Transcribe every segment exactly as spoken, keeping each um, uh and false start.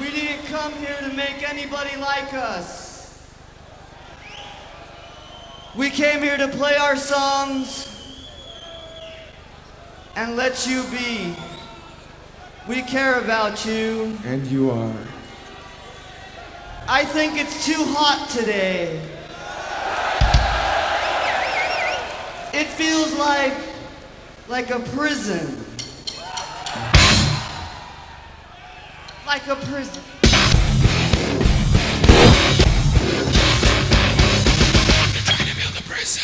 We didn't come here to make anybody like us. We came here to play our songs and let you be. We care about you. And you are. I think it's too hot today. It feels like, like a prison. Like a prison. They're trying to build a prison.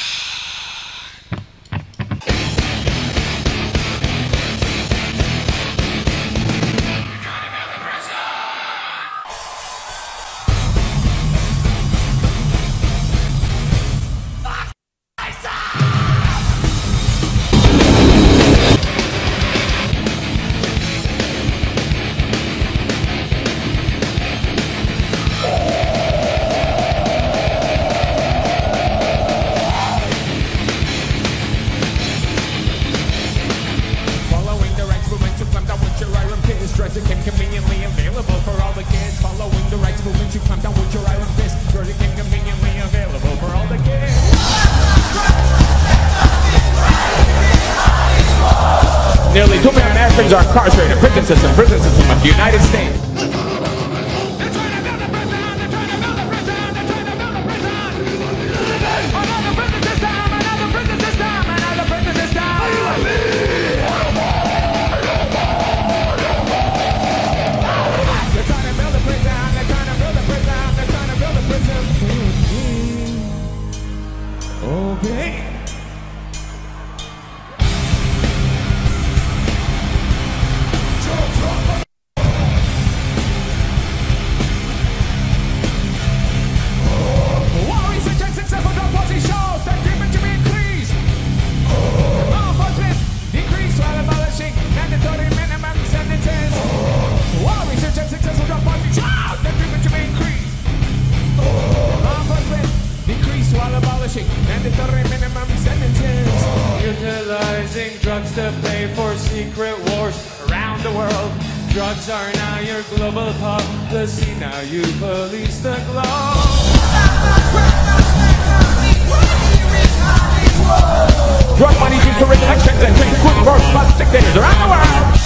Nearly two million Africans are incarcerated. Prison system, prison system of the United States. Mandatory minimum sentences. Oh. Utilizing drugs to pay for secret wars around the world. Drugs are now your global policy. Now you police the globe. Drug money due to rich actions and great good work plus dictators around the world.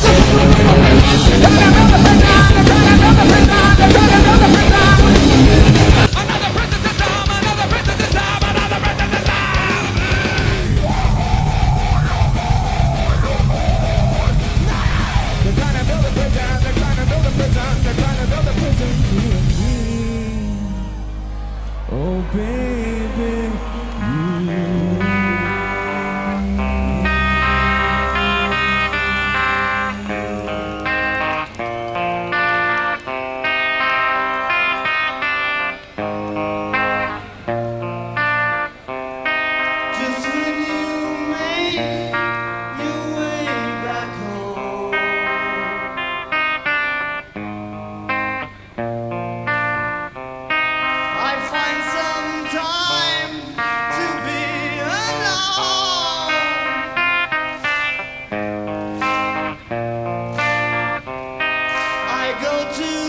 To